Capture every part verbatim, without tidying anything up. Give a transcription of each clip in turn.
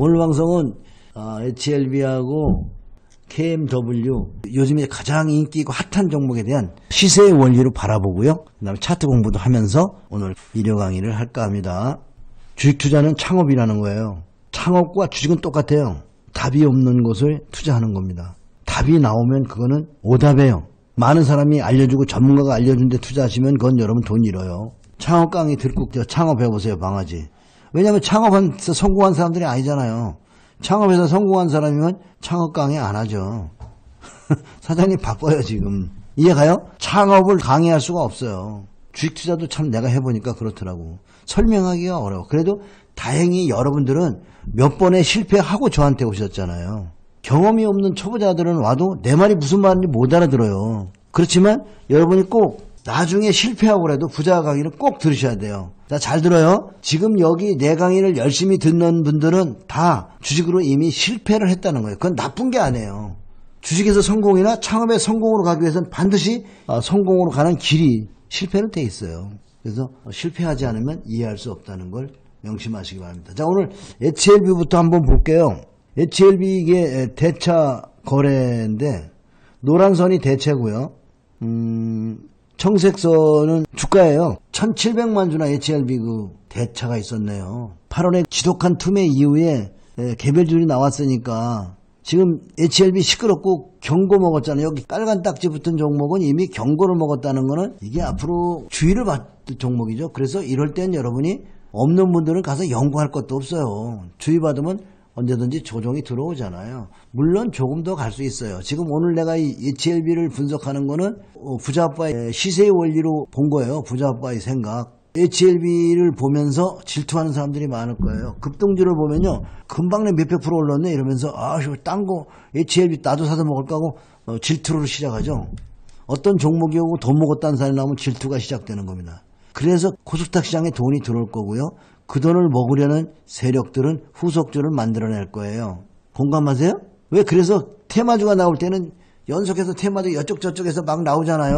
오늘 방송은 에이치엘비하고 케이엠더블유 요즘에 가장 인기 있고 핫한 종목에 대한 시세의 원리로 바라보고요. 그 다음에 차트 공부도 하면서 오늘 일요 강의를 할까 합니다. 주식 투자는 창업이라는 거예요. 창업과 주식은 똑같아요. 답이 없는 곳을 투자하는 겁니다. 답이 나오면 그거는 오답이에요. 많은 사람이 알려주고 전문가가 알려준 데 투자하시면 그건 여러분 돈 잃어요. 창업 강의 듣고 창업해보세요, 방아지. 왜냐하면 창업해서 성공한 사람들이 아니잖아요. 창업해서 성공한 사람이면 창업 강의 안 하죠. 사장님 바빠요 지금. 이해가요? 창업을 강의할 수가 없어요. 주식 투자도 참 내가 해보니까 그렇더라고. 설명하기가 어려워. 그래도 다행히 여러분들은 몇 번의 실패하고 저한테 오셨잖아요. 경험이 없는 초보자들은 와도 내 말이 무슨 말인지 못 알아들어요. 그렇지만 여러분이 꼭 나중에 실패하고 그래도 부자 강의를 꼭 들으셔야 돼요. 자, 잘 들어요. 지금 여기 내 강의를 열심히 듣는 분들은 다 주식으로 이미 실패를 했다는 거예요. 그건 나쁜 게 아니에요. 주식에서 성공이나 창업의 성공으로 가기 위해서는 반드시 성공으로 가는 길이 실패는 돼 있어요. 그래서 실패하지 않으면 이해할 수 없다는 걸 명심하시기 바랍니다. 자, 오늘 에이치엘비부터 한번 볼게요. 에이치엘비 이게 대차 거래인데 노란 선이 대체고요. 음... 청색선은 주가예요. 천칠백만 주나 에이치엘비 그 대차가 있었네요. 팔월에 지독한 투매 이후에 개별주율이 나왔으니까 지금 에이치엘비 시끄럽고 경고 먹었잖아요. 여기 빨간 딱지 붙은 종목은 이미 경고를 먹었다는 거는 이게 앞으로 주의를 받을 종목이죠. 그래서 이럴 땐 여러분이 없는 분들은 가서 연구할 것도 없어요. 주의받으면 언제든지 조정이 들어오잖아요. 물론 조금 더 갈 수 있어요. 지금 오늘 내가 이 에이치엘비를 분석하는 거는 부자아빠의 시세의 원리로 본 거예요. 부자아빠의 생각. 에이치엘비를 보면서 질투하는 사람들이 많을 거예요. 급등주를 보면요. 금방 내 몇백 프로 올랐네 이러면서 아, 딴 거 에이치엘비 나도 사서 먹을까 하고 질투를 시작하죠. 어떤 종목이고 돈 먹었다는 사람이 나오면 질투가 시작되는 겁니다. 그래서 코스닥 시장에 돈이 들어올 거고요. 그 돈을 먹으려는 세력들은 후속주를 만들어낼 거예요. 공감하세요? 왜 그래서 테마주가 나올 때는 연속해서 테마주 이쪽 저쪽에서 막 나오잖아요.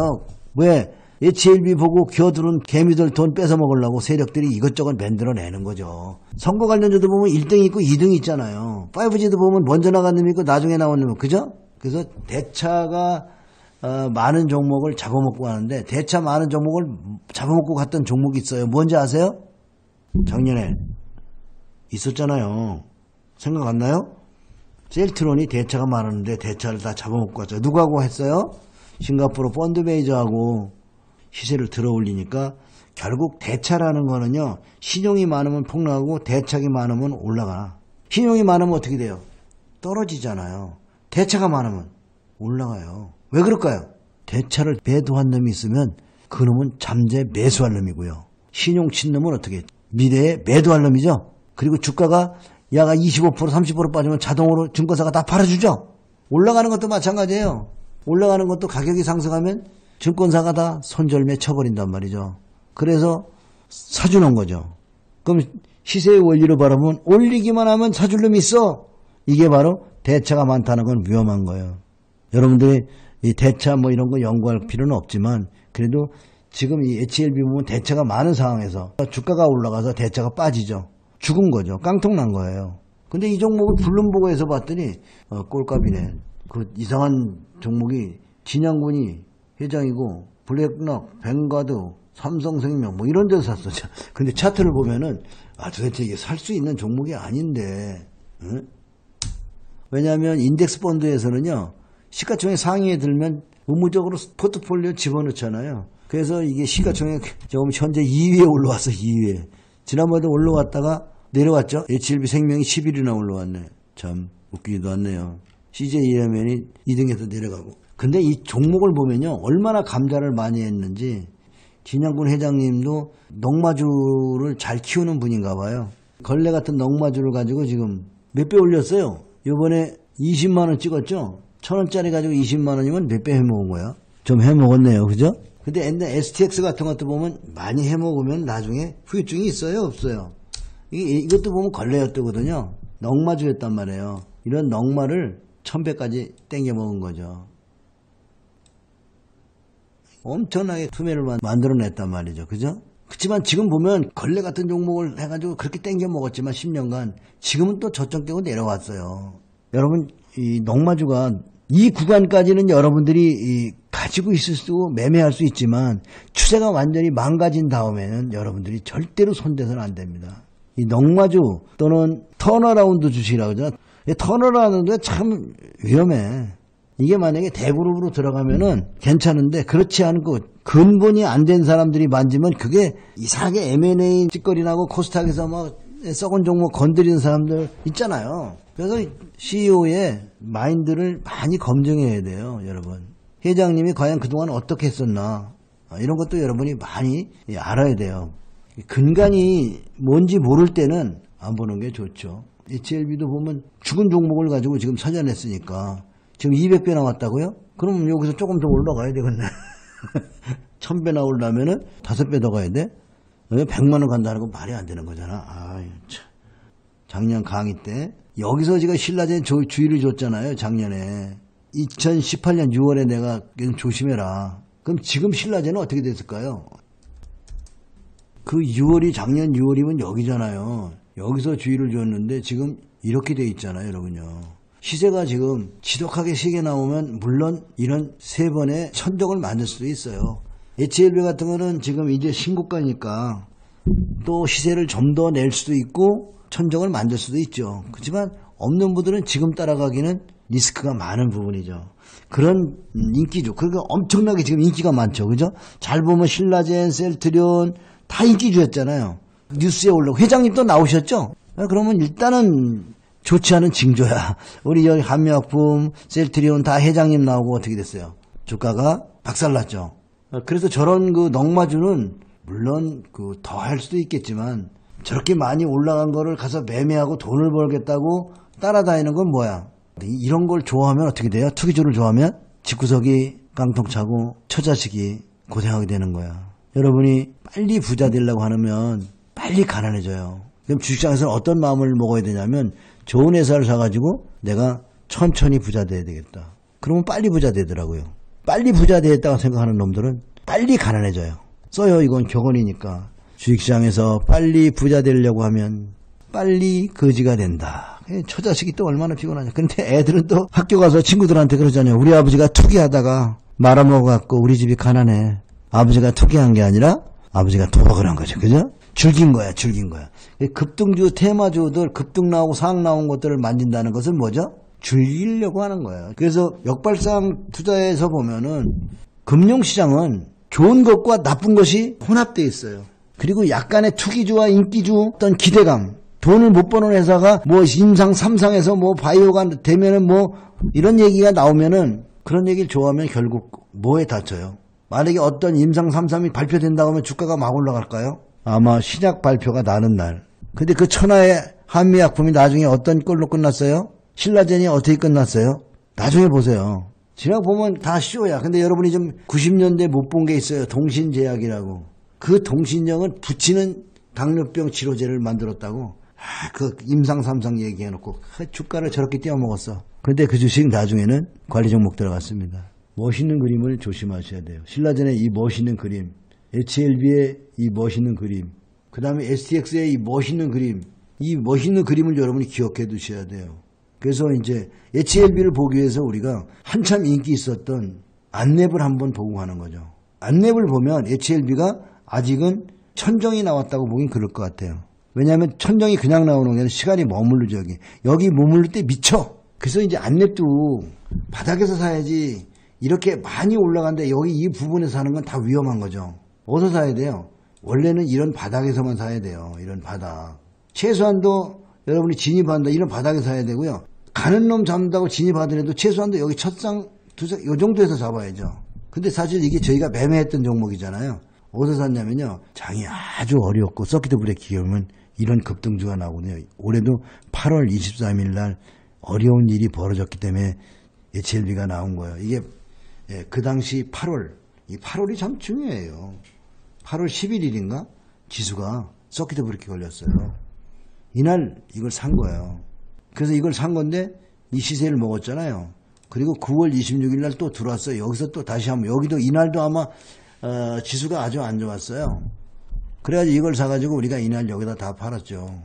왜? 에이치엘비 보고 겨드는 개미들 돈 뺏어 먹으려고 세력들이 이것저것 만들어내는 거죠. 선거 관련주도 보면 일 등이 있고 이 등이 있잖아요. 파이브지도 보면 먼저 나간 놈이 있고 나중에 나온 놈이 있고 그죠? 그래서 대차가 어, 많은 종목을 잡아먹고 가는데 대차 많은 종목을 잡아먹고 갔던 종목이 있어요. 뭔지 아세요? 작년에 있었잖아요. 생각 안 나요? 셀트론이 대차가 많았는데 대차를 다 잡아먹고 갔죠. 누구하고 했어요? 싱가포르 펀드베이저하고 시세를 들어올리니까 결국 대차라는 거는요. 신용이 많으면 폭락하고 대차가 많으면 올라가. 신용이 많으면 어떻게 돼요? 떨어지잖아요. 대차가 많으면 올라가요. 왜 그럴까요? 대차를 매도한 놈이 있으면 그 놈은 잠재 매수할 놈이고요. 신용 친 놈은 어떻게 해요? 미래에 매도할 놈이죠. 그리고 주가가 야가 이십오 퍼센트 삼십 퍼센트 빠지면 자동으로 증권사가 다 팔아주죠. 올라가는 것도 마찬가지예요. 올라가는 것도 가격이 상승하면 증권사가 다 손절매 쳐버린단 말이죠. 그래서 사주는 거죠. 그럼 시세의 원리로 바라보면 올리기만 하면 사줄 놈이 있어. 이게 바로 대차가 많다는 건 위험한 거예요. 여러분들이 이 대차 뭐 이런 거 연구할 필요는 없지만 그래도 지금 이 에이치엘비 보면 대차가 많은 상황에서 주가가 올라가서 대차가 빠지죠. 죽은 거죠. 깡통 난 거예요. 근데 이 종목을 블룸버그에서 봤더니 어, 꼴값이네. 그 이상한 종목이 진양군이 회장이고 블랙락, 벵가드, 삼성생명 뭐 이런 데서 샀었죠. 근데 차트를 보면은 아 도대체 이게 살 수 있는 종목이 아닌데 응? 왜냐하면 인덱스 펀드에서는요 시가총액 상위에 들면 의무적으로 포트폴리오 집어넣잖아요. 그래서 이게 시가총액 조금 현재 이 위에 올라왔어. 이 위에. 지난번에도 올라왔다가 내려왔죠. 에이치엘비 생명이 십일 위나 올라왔네. 참 웃기지도 않네요. 씨제이엠엔이 이 등에서 내려가고. 근데 이 종목을 보면요. 얼마나 감자를 많이 했는지 진양군 회장님도 넝마주를 잘 키우는 분인가 봐요. 걸레 같은 넝마주를 가지고 지금 몇 배 올렸어요. 요번에 이십만 원 찍었죠. 천 원짜리 가지고 이십만 원이면 몇 배 해먹은 거야. 좀 해먹었네요. 그죠? 근데 옛날 에스티엑스 같은 것도 보면 많이 해먹으면 나중에 후유증이 있어요? 없어요? 이게, 이것도 보면 걸레였더거든요. 넝마주였단 말이에요. 이런 넝마를 천 배까지 땡겨 먹은 거죠. 엄청나게 투매를 만들어냈단 말이죠. 그죠? 그렇지만 지금 보면 걸레 같은 종목을 해가지고 그렇게 땡겨 먹었지만 십 년간 지금은 또 저점 깨고 내려왔어요. 여러분 이 농마주가 이 구간까지는 여러분들이 이 가지고 있을 수 매매할 수 있지만 추세가 완전히 망가진 다음에는 여러분들이 절대로 손대서는 안 됩니다. 이 농마주 또는 턴어라운드 주식이라고 하잖아. 턴어라운드가 참 위험해. 이게 만약에 대그룹으로 들어가면은 괜찮은데 그렇지 않고 근본이 안 된 사람들이 만지면 그게 이상하게 엠 앤 에이 짓거리라고 코스닥에서 막 썩은 종목 건드리는 사람들 있잖아요. 그래서 씨 이 오의 마인드를 많이 검증해야 돼요, 여러분. 회장님이 과연 그동안 어떻게 했었나 이런 것도 여러분이 많이 알아야 돼요. 근간이 뭔지 모를 때는 안 보는 게 좋죠. 에이치 엘 비도 보면 죽은 종목을 가지고 지금 선전했으니까 지금 이백 배 나왔다고요? 그럼 여기서 조금 더 올라가야 되겠네. 천 배 나오려면은 다섯 배 더 가야 돼? 왜 백만 원 간다는 건 말이 안 되는 거잖아. 아유, 참. 작년 강의 때 여기서 제가 신라젠 주의를 줬잖아요. 작년에 이천십팔 년 유월에 내가 조심해라. 그럼 지금 신라젠은 어떻게 됐을까요? 그 유월이 작년 유월이면 여기잖아요. 여기서 주의를 줬는데 지금 이렇게 돼 있잖아요, 여러분요. 시세가 지금 지독하게 세게 나오면 물론 이런 세 번의 천정을 만들 수도 있어요. 에이치 엘 비 같은 거는 지금 이제 신고가니까 또 시세를 좀 더 낼 수도 있고 천정을 만들 수도 있죠. 그렇지만 없는 분들은 지금 따라가기는 리스크가 많은 부분이죠. 그런 인기죠. 그러니까 엄청나게 지금 인기가 많죠. 그죠? 잘 보면 신라젠, 셀트리온 다 인기주였잖아요. 뉴스에 올라오고 회장님 또 나오셨죠? 그러면 일단은 좋지 않은 징조야. 우리 여기 한미약품, 셀트리온 다 회장님 나오고 어떻게 됐어요? 주가가 박살났죠. 그래서 저런 그 넉마주는 물론 그 더 할 수도 있겠지만 저렇게 많이 올라간 거를 가서 매매하고 돈을 벌겠다고 따라다니는 건 뭐야? 이런 걸 좋아하면 어떻게 돼요? 투기주를 좋아하면 집구석이 깡통 차고 처자식이 고생하게 되는 거야. 여러분이 빨리 부자 되려고 하면 빨리 가난해져요. 그럼 주식장에서는 어떤 마음을 먹어야 되냐면 좋은 회사를 사가지고 내가 천천히 부자 돼야 되겠다. 그러면 빨리 부자 되더라고요. 빨리 부자 되겠다고 생각하는 놈들은 빨리 가난해져요. 써요. 이건 격언이니까. 주식시장에서 빨리 부자 되려고 하면 빨리 거지가 된다. 처자식이 또 얼마나 피곤하냐. 근데 애들은 또 학교 가서 친구들한테 그러잖아요. 우리 아버지가 투기하다가 말아먹어갖고 우리 집이 가난해. 아버지가 투기한 게 아니라 아버지가 도박을 한 거죠. 그죠? 즐긴 거야, 즐긴 거야. 급등주, 테마주들, 급등 나오고 상황 나온 것들을 만진다는 것은 뭐죠? 즐기려고 하는 거예요. 그래서 역발상 투자에서 보면은 금융시장은 좋은 것과 나쁜 것이 혼합되어 있어요. 그리고 약간의 투기주와 인기주 어떤 기대감, 돈을 못 버는 회사가 뭐 인상, 삼상에서 뭐 바이오가 되면은 뭐 이런 얘기가 나오면은 그런 얘기를 좋아하면 결국 뭐에 닫혀요? 만약에 어떤 임상 삼삼이 발표된다고 하면 주가가 막 올라갈까요? 아마 신약 발표가 나는 날. 근데 그 천하의 한미약품이 나중에 어떤 걸로 끝났어요? 신라젠이 어떻게 끝났어요? 나중에 보세요. 지나고 보면 다 쇼야. 근데 여러분이 좀 구십 년대 못 본 게 있어요. 동신제약이라고. 그 동신약은 붙이는 당뇨병 치료제를 만들었다고. 아, 그 임상 삼상 얘기해놓고 주가를 저렇게 떼어먹었어. 그런데 그 주식 나중에는 관리 종목 들어갔습니다. 멋있는 그림을 조심하셔야 돼요. 신라젠의 이 멋있는 그림, 에이치 엘 비의 이 멋있는 그림, 그 다음에 에스 티 엑스의 이 멋있는 그림, 이 멋있는 그림을 여러분이 기억해 두셔야 돼요. 그래서 이제 에이치 엘 비를 보기 위해서 우리가 한참 인기 있었던 안랩을 한번 보고 가는 거죠. 안랩을 보면 에이치 엘 비가 아직은 천정이 나왔다고 보긴 그럴 것 같아요. 왜냐하면 천정이 그냥 나오는 게 아니라 시간이 머무르죠. 여기, 여기 머무를 때 미쳐. 그래서 이제 안랩도 바닥에서 사야지 이렇게 많이 올라가는데 여기 이 부분에서 사는 건 다 위험한 거죠. 어디서 사야 돼요? 원래는 이런 바닥에서만 사야 돼요. 이런 바닥. 최소한도 여러분이 진입한다. 이런 바닥에 사야 되고요. 가는 놈 잡는다고 진입하더라도 최소한도 여기 첫상, 두상, 요 정도에서 잡아야죠. 근데 사실 이게 저희가 매매했던 종목이잖아요. 어디서 샀냐면요. 장이 아주 어려웠고 서킷 브레이킹이 오면 이런 급등주가 나오네요. 올해도 팔월 이십삼일 날 어려운 일이 벌어졌기 때문에 에이치 엘 비가 나온 거예요. 이게 예, 그 당시 팔월. 이 팔월이 참 중요해요. 팔월 십일일인가? 지수가 서킷 브레이크 걸렸어요. 이날 이걸 산 거예요. 그래서 이걸 산 건데 이 시세를 먹었잖아요. 그리고 구월 이십육일날 또 들어왔어요. 여기서 또 다시 한번 여기도 이날도 아마 어, 지수가 아주 안 좋았어요. 그래가지고 이걸 사가지고 우리가 이날 여기다 다 팔았죠.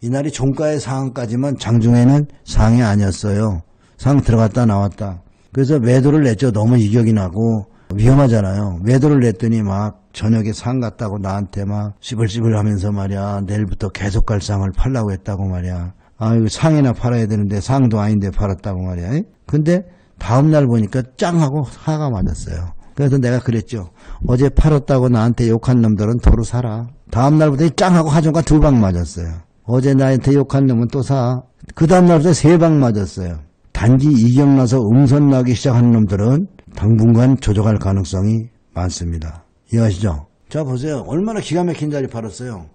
이날이 종가의 상한까지만, 장중에는 상이 아니었어요. 상 들어갔다 나왔다. 그래서 매도를 냈죠. 너무 이격이 나고 위험하잖아요. 매도를 냈더니 막 저녁에 상 갔다고 나한테 막 씨불씨불 하면서 말이야, 내일부터 계속 갈 상을 팔라고 했다고 말이야. 아, 이거 상이나 팔아야 되는데 상도 아닌데 팔았다고 말이야. 근데 다음날 보니까 짱 하고 하가 맞았어요. 그래서 내가 그랬죠. 어제 팔았다고 나한테 욕한 놈들은 도로 사라. 다음날부터 짱 하고 하중과 두 방 맞았어요. 어제 나한테 욕한 놈은 또 사. 그 다음날부터 세 방 맞았어요. 단기 이격나서 음선나기 시작한 놈들은 당분간 조정할 가능성이 많습니다. 이해하시죠? 자, 보세요. 얼마나 기가 막힌 자리 팔았어요.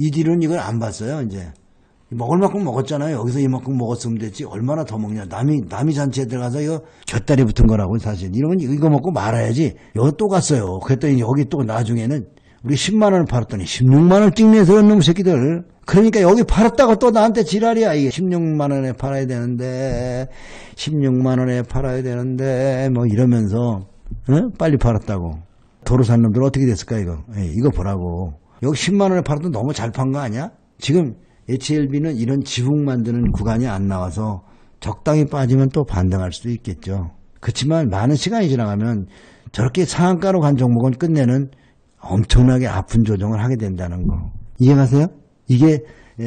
이 뒤로는 이걸 안 봤어요. 이제 먹을 만큼 먹었잖아요. 여기서 이만큼 먹었으면 됐지 얼마나 더 먹냐. 남이 남이 잔치에 들어가서 이거 곁다리 붙은 거라고. 사실 이러면 이거 먹고 말아야지. 여기 또 갔어요. 그랬더니 여기 또 나중에는 우리 십만 원을 팔았더니 십육만 원 찍네. 저런 놈 새끼들. 그러니까 여기 팔았다고 또 나한테 지랄이야. 이게 십육만 원에 팔아야 되는데 십육만 원에 팔아야 되는데 뭐 이러면서 어? 빨리 팔았다고. 도로 산 놈들 어떻게 됐을까 이거. 에이, 이거 보라고. 여기 십만 원에 팔았던 너무 잘 판 거 아니야? 지금 에이치엘비는 이런 지붕 만드는 구간이 안 나와서 적당히 빠지면 또 반등할 수도 있겠죠. 그렇지만 많은 시간이 지나가면 저렇게 상한가로 간 종목은 끝내는 엄청나게 아픈 조정을 하게 된다는 거. 이해가세요? 이게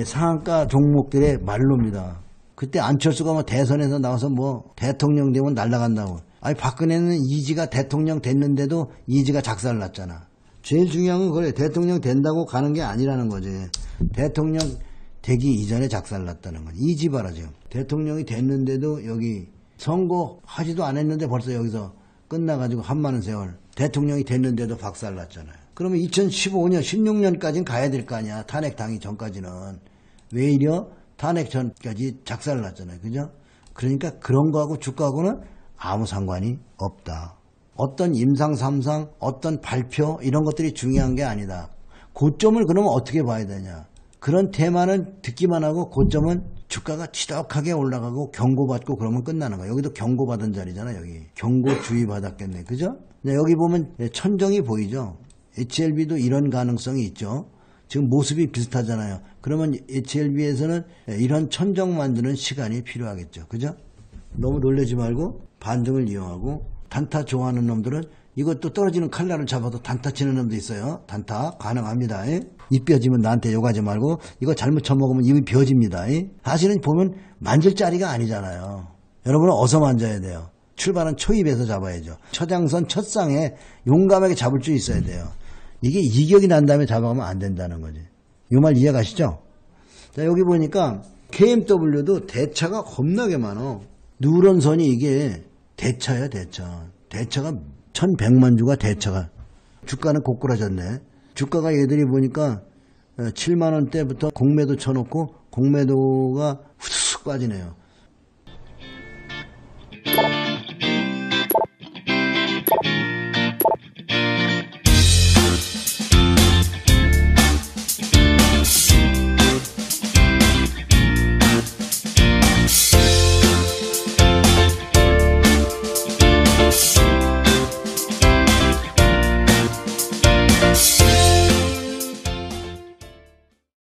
상한가 종목들의 말로입니다. 그때 안철수가 뭐 대선에서 나와서 뭐 대통령 되면 날아간다고. 아니 박근혜는 이지가 대통령 됐는데도 이지가 작살났잖아. 제일 중요한 건 그래. 대통령 된다고 가는 게 아니라는 거지. 대통령 되기 이전에 작살났다는 건 이지 봐라. 지금 대통령이 됐는데도 여기 선거하지도 않았는데 벌써 여기서 끝나가지고 한 많은 세월. 대통령이 됐는데도 박살났잖아요. 그러면 이천십오 년, 십육 년까지는 가야 될 거 아니야. 탄핵당기 전까지는. 왜 이려? 탄핵 전까지 작살났잖아요. 그죠? 그러니까 그런 거하고 주가하고는 아무 상관이 없다. 어떤 임상, 삼상, 어떤 발표 이런 것들이 중요한 게 아니다. 고점을 그러면 어떻게 봐야 되냐. 그런 테마는 듣기만 하고 고점은 주가가 치덕하게 올라가고 경고받고 그러면 끝나는 거야. 여기도 경고받은 자리잖아. 여기 경고 주의 받았겠네. 그죠? 여기 보면 천정이 보이죠. 에이치엘비도 이런 가능성이 있죠. 지금 모습이 비슷하잖아요. 그러면 에이치엘비에서는 이런 천정 만드는 시간이 필요하겠죠. 그죠? 너무 놀라지 말고 반등을 이용하고, 단타 좋아하는 놈들은 이것도 떨어지는 칼날을 잡아도 단타 치는 놈도 있어요. 단타 가능합니다. 입 벼지면 나한테 욕하지 말고, 이거 잘못 쳐먹으면 입이 벼집니다. 사실은 보면 만질 자리가 아니잖아요. 여러분은 어서 만져야 돼요. 출발은 초입에서 잡아야죠. 처장선 첫상에 용감하게 잡을 줄 있어야 돼요. 이게 이격이 난 다음에 잡아가면 안 된다는 거지. 이 말 이해 가시죠? 자, 여기 보니까 케이엠더블유도 대차가 겁나게 많어. 누런 선이 이게 대차야, 대차. 대차가 천백만 주가 대차가. 주가는 고꾸라졌네. 주가가 얘들이 보니까 칠만 원대부터 공매도 쳐놓고 공매도가 후쑥 빠지네요.